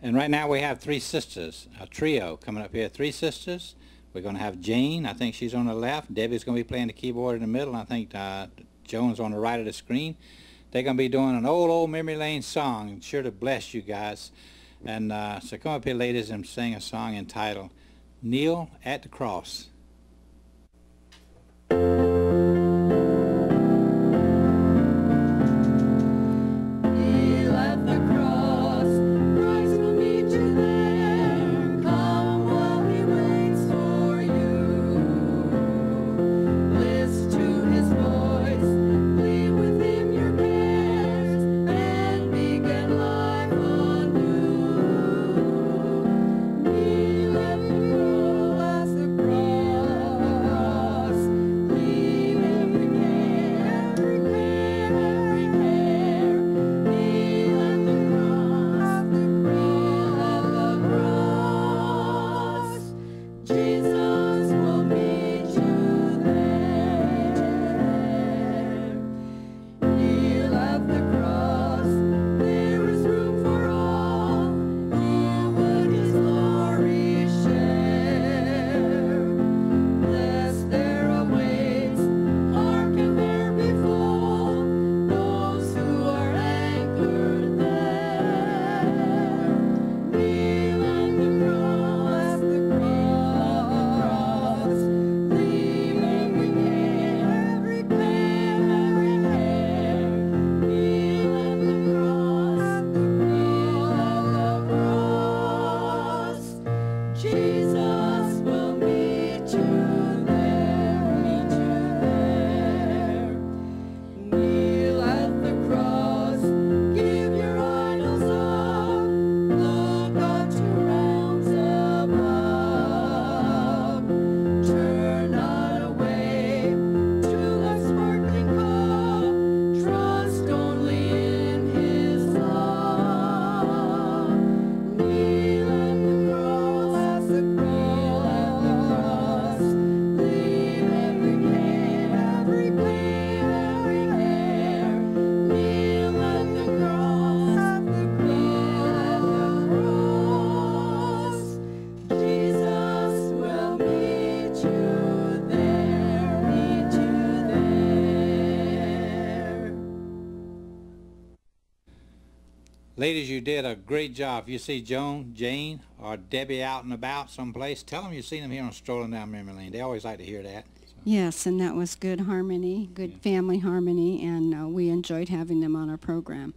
And right now we have three sisters, a trio coming up here. Three sisters. We're going to have Jane. I think she's on the left. Debbie's going to be playing the keyboard in the middle. I think Joan's on the right of the screen. They're going to be doing an old Memory Lane song. Sure to bless you guys. And so come up here, ladies, and sing a song entitled "Kneel at the Cross." Ladies, you did a great job. If you see Joan, Jane, or Debbie out and about someplace, tell them you've seen them here on Strolling Down Memory Lane. They always like to hear that. So. Yes, and that was good harmony, good family harmony, and we enjoyed having them on our program.